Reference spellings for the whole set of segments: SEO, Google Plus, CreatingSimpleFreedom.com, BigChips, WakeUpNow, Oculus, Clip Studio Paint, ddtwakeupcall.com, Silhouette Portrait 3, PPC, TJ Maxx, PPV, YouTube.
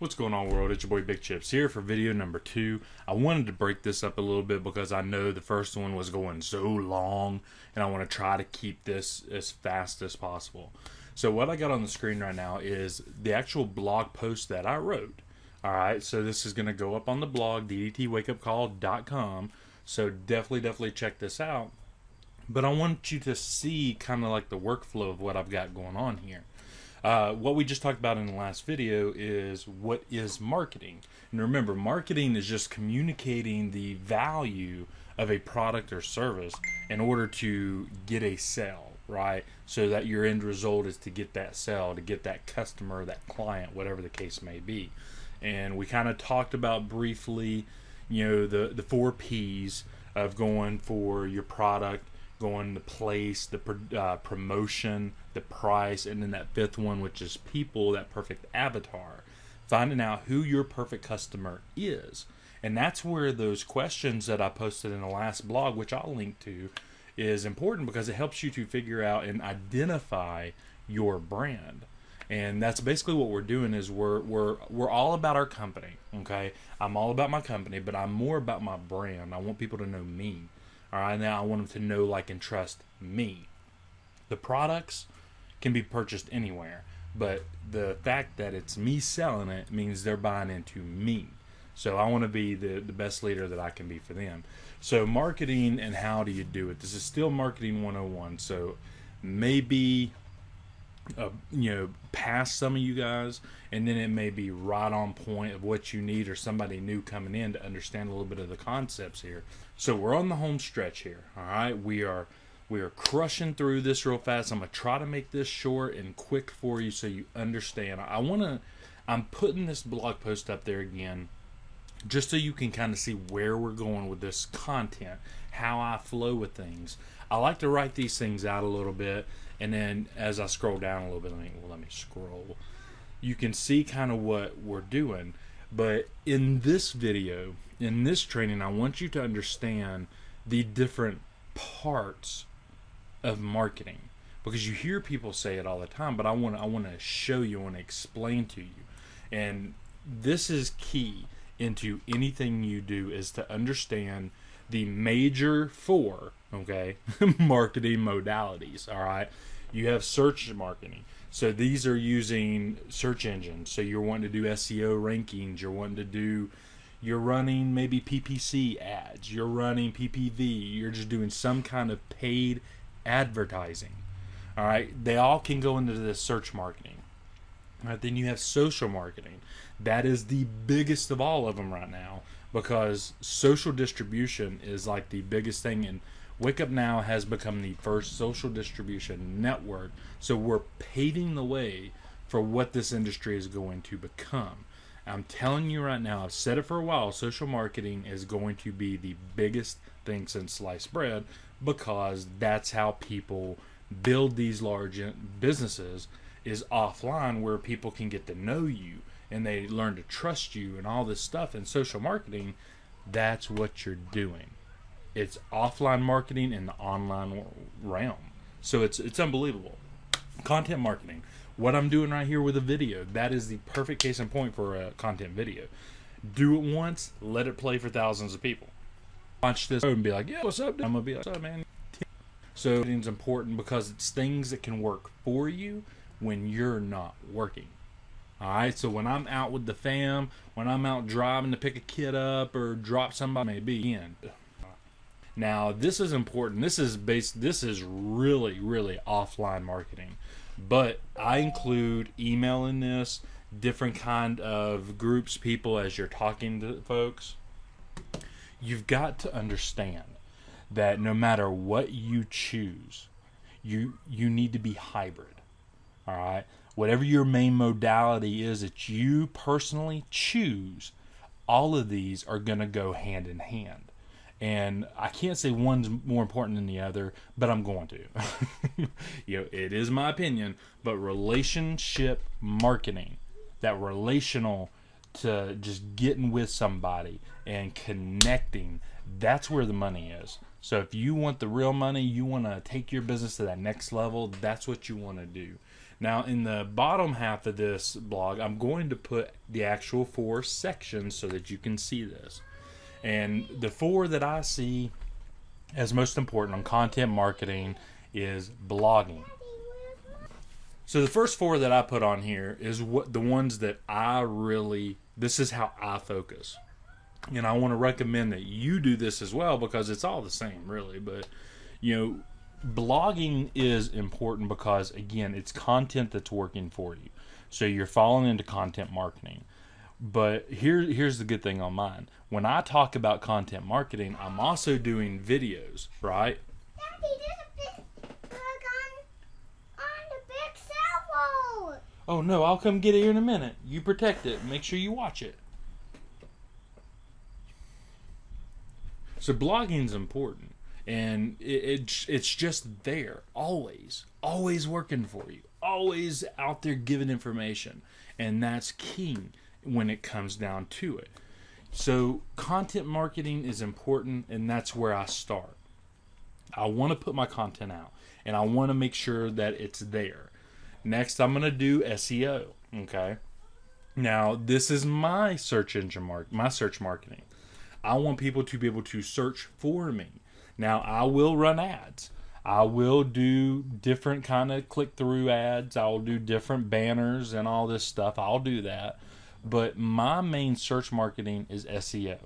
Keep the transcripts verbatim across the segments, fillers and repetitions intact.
What's going on, world? It's your boy Big Chips here for video number two. I wanted to break this up a little bit because I know the first one was going so long, and I want to try to keep this as fast as possible. So what I got on the screen right now is the actual blog post that I wrote. All right, so this is going to go up on the blog, d d t wake up call dot com. So definitely, definitely check this out. But I want you to see kind of like the workflow of what I've got going on here. Uh, what we just talked about in the last video is what is marketing. And remember, marketing is just communicating the value of a product or service in order to get a sale, right? So that your end result is to get that sale, to get that customer, that client, whatever the case may be. And we kind of talked about briefly, you know, the, the four P's of going for your product, going the place, the uh, promotion, the price, and then that fifth one, which is people, that perfect avatar. Finding out who your perfect customer is. And that's where those questions that I posted in the last blog, which I'll link to, is important because it helps you to figure out and identify your brand. And that's basically what we're doing is we're, we're, we're all about our company, okay? I'm all about my company, but I'm more about my brand. I want people to know me. All right, now I want them to know, like, and trust me. The products can be purchased anywhere, but the fact that it's me selling it means they're buying into me. So I want to be the, the best leader that I can be for them. So marketing, and how do you do it? This is still marketing one oh one. So maybe, uh, you know, past some of you guys, and then it may be right on point of what you need or somebody new coming in to understand a little bit of the concepts here. So we're on the home stretch here, all right? We are we are crushing through this real fast. I'm gonna try to make this short and quick for you so you understand. I wanna, I'm putting this blog post up there again just so you can kind of see where we're going with this content, how I flow with things. I like to write these things out a little bit, and then as I scroll down a little bit, I think, well, let me scroll. You can see kind of what we're doing. But in this video, in this training, I want you to understand the different parts of marketing, because you hear people say it all the time, but I want to, I want to show you and explain to you. And this is key into anything you do, is to understand the major four, okay, marketing modalities, all right? You have search marketing. So these are using search engines. So you're wanting to do S E O rankings. You're wanting to do, you're running maybe P P C ads. You're running P P V. You're just doing some kind of paid advertising. All right. They all can go into this search marketing. All right, then you have social marketing. That is the biggest of all of them right now, because social distribution is like the biggest thing in WakeUpNow has become the first social distribution network. So we're paving the way for what this industry is going to become. I'm telling you right now, I've said it for a while, social marketing is going to be the biggest thing since sliced bread, because that's how people build these large businesses, is offline, where people can get to know you and they learn to trust you and all this stuff. And social marketing, that's what you're doing. It's offline marketing in the online realm. So it's it's unbelievable. Content marketing. What I'm doing right here with a video, that is the perfect case in point for a content video. Do it once, let it play for thousands of people. Watch this and be like, yeah, what's up, dude? I'm gonna be like, what's up, man? So marketing's important because it's things that can work for you when you're not working. All right, so when I'm out with the fam, when I'm out driving to pick a kid up or drop somebody maybe in. Now, this is important. This is based, this is really, really offline marketing. But I include email in this, different kind of groups, people, as you're talking to folks. You've got to understand that no matter what you choose, you you need to be hybrid. All right? Whatever your main modality is that you personally choose, all of these are going to go hand in hand. And I can't say one's more important than the other, but I'm going to. You know, it is my opinion, but relationship marketing, that relational to just getting with somebody and connecting, that's where the money is. So if you want the real money, you want to take your business to that next level, that's what you want to do. Now in the bottom half of this blog, I'm going to put the actual four sections so that you can see this. And the four that I see as most important on content marketing is blogging. So the first four that I put on here is what the ones that I really, this is how I focus. And I want to recommend that you do this as well, because it's all the same really. But you know, blogging is important because, again, it's content that's working for you. So you're falling into content marketing. But here, here's the good thing on mine. When I talk about content marketing, I'm also doing videos, right? Daddy, there's a big bug on, on the big cell phone. Oh no, I'll come get it here in a minute. You protect it. Make sure you watch it. So blogging's important. And it, it, it's just there, always, always working for you, always out there giving information. And that's key when it comes down to it. So content marketing is important, and that's where I start. I want to put my content out, and I want to make sure that it's there. Next, I'm going to do S E O, okay? Now, this is my search engine mark, my search marketing. I want people to be able to search for me. Now, I will run ads. I will do different kind of click-through ads. I'll do different banners and all this stuff. I'll do that. But my main search marketing is S E O.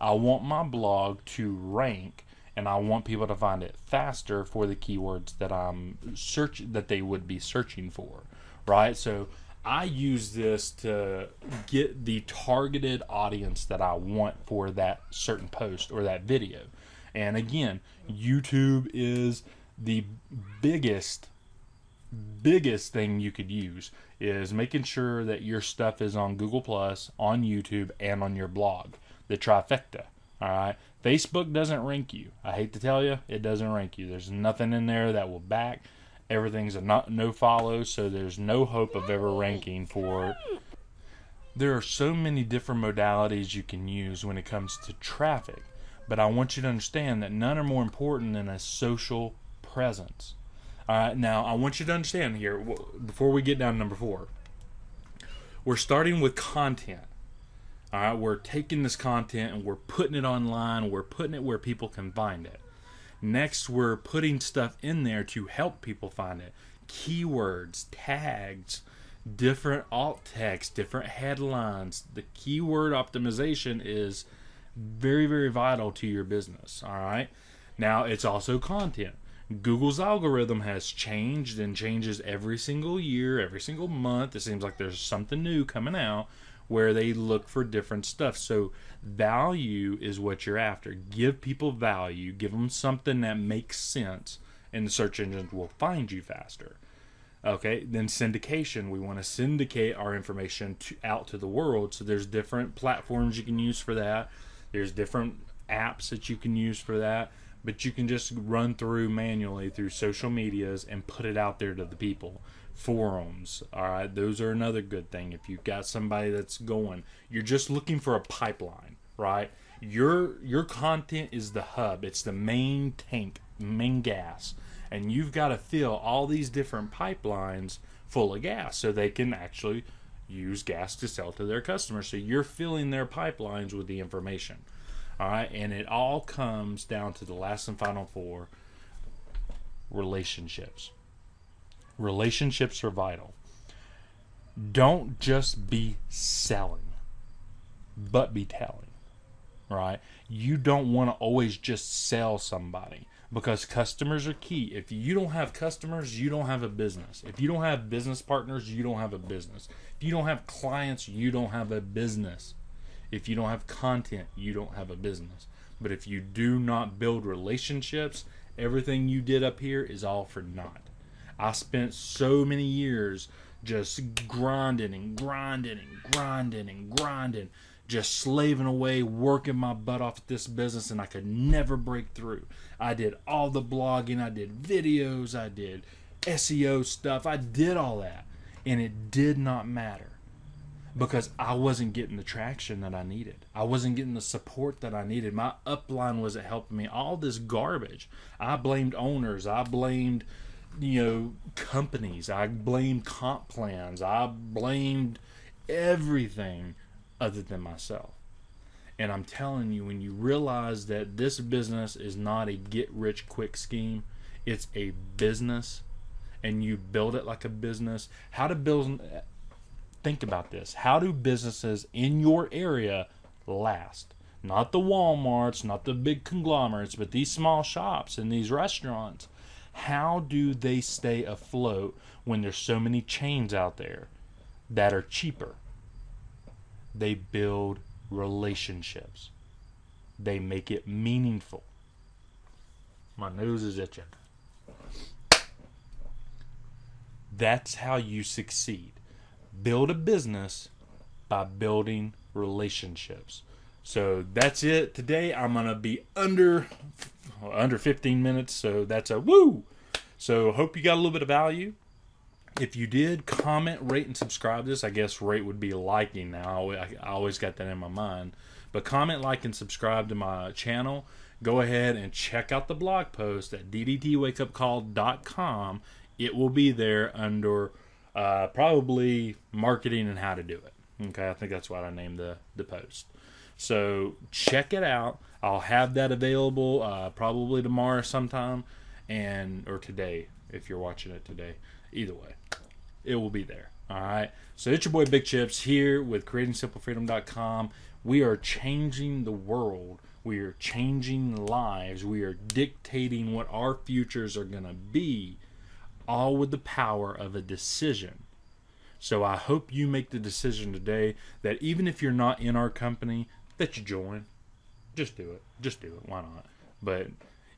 I want my blog to rank, and I want people to find it faster for the keywords that I'm search that they would be searching for, right? So I use this to get the targeted audience that I want for that certain post or that video. And again, YouTube is the biggest, biggest thing you could use, is making sure that your stuff is on Google Plus, on YouTube, and on your blog. The trifecta, all right? Facebook doesn't rank you. I hate to tell you, it doesn't rank you. There's nothing in there that will back. Everything's a not, no follow, so there's no hope of ever ranking for it. There are so many different modalities you can use when it comes to traffic. But I want you to understand that none are more important than a social presence. All right, now I want you to understand here, before we get down to number four, we're starting with content. All right, we're taking this content and we're putting it online. We're putting it where people can find it. Next, we're putting stuff in there to help people find it. Keywords, tags, different alt text, different headlines. The keyword optimization is very, very vital to your business. All right, now it's also content. Google's algorithm has changed and changes every single year, every single month. It seems like there's something new coming out where they look for different stuff. So value is what you're after. Give people value, give them something that makes sense, and the search engines will find you faster. Okay, then syndication. We want to syndicate our information to, out to the world. So there's different platforms you can use for that. There's different apps that you can use for that, but you can just run through manually through social medias and put it out there to the people. Forums, all right, those are another good thing. If you've got somebody that's going, you're just looking for a pipeline, right? Your, your content is the hub. It's the main tank, main gas, and you've got to fill all these different pipelines full of gas so they can actually use gas to sell to their customers. So you're filling their pipelines with the information. All right, and it all comes down to the last and final four, relationships. Relationships are vital. Don't just be selling, but be telling, right? You don't want to always just sell somebody, because customers are key. If you don't have customers, you don't have a business. If you don't have business partners, you don't have a business. If you don't have clients, you don't have a business. If you don't have content, you don't have a business. But if you do not build relationships, everything you did up here is all for naught. I spent so many years just grinding and grinding and grinding and grinding, just slaving away, working my butt off at this business, and I could never break through. I did all the blogging, I did videos, I did S E O stuff, I did all that, and it did not matter, because I wasn't getting the traction that I needed. I wasn't getting the support that I needed. My upline wasn't helping me, all this garbage. I blamed owners, I blamed you know, companies. I blamed comp plans. I blamed everything other than myself. And I'm telling you, when you realize that this business is not a get-rich-quick scheme, it's a business, and you build it like a business. How to build... Think about this. How do businesses in your area last? Not the Walmarts, not the big conglomerates, but these small shops and these restaurants. How do they stay afloat when there's so many chains out there that are cheaper? They build relationships. They make it meaningful. My nose is itching. That's how you succeed. Build a business by building relationships. So that's it today. I'm gonna be under under fifteen minutes, so that's a woo. So hope you got a little bit of value. If you did, comment, rate, and subscribe to this. I guess rate would be liking now. I always got that in my mind. But comment, like, and subscribe to my channel. Go ahead and check out the blog post at d d t wake up call dot com. It will be there under uh, probably marketing and how to do it. Okay, I think that's what I named the, the post. So check it out. I'll have that available uh, probably tomorrow sometime, and or today if you're watching it today. Either way, it will be there. All right. So it's your boy Big Chips here with creating simple freedom dot com. We are changing the world. We are changing lives. We are dictating what our futures are going to be, all with the power of a decision. So I hope you make the decision today that even if you're not in our company, that you join. Just do it. Just do it. Why not? But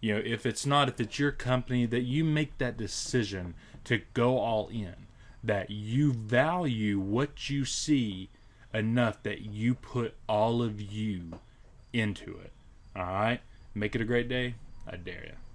you know, if it's not, if it's your company, that you make that decision to go all in, that you value what you see enough that you put all of you into it. All right? Make it a great day. I dare you.